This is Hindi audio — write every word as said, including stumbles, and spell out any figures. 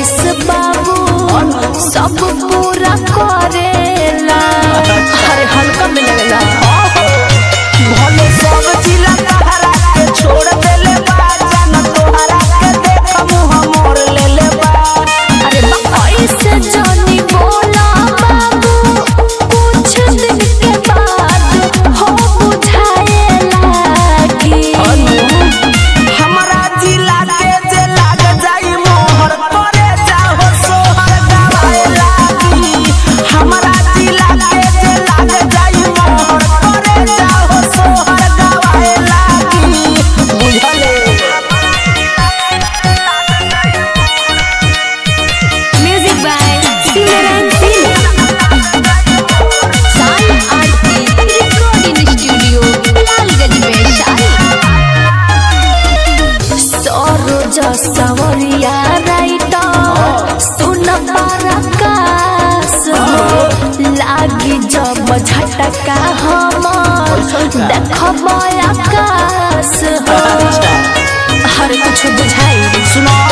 रईस बाबू सब पूरा करेला। अरे हल्का में लगला भले सब जिला तोहरा के छोड़ देले बा, जान तोहरा के देख मुंह मोर लेले बा। अरे ऐस जानी बोला बाबू कुछ दिन के बाद हो बुझाएला कि हमरा जिला के जे लाग जाई मोहर करे चाहो सोहर गवाएला कि हमरा जिला के जे लाग जाई मोहर करे चाहो सोहर गवाएला कि बुझले। Music by Simran Singh, Sai Aarti, recording studio Lalganj में साई। सरोज सावरिया राइटर सुन पराकाश लागी जब झटका हम देख आकाश। हर कुछ बुझाई सुना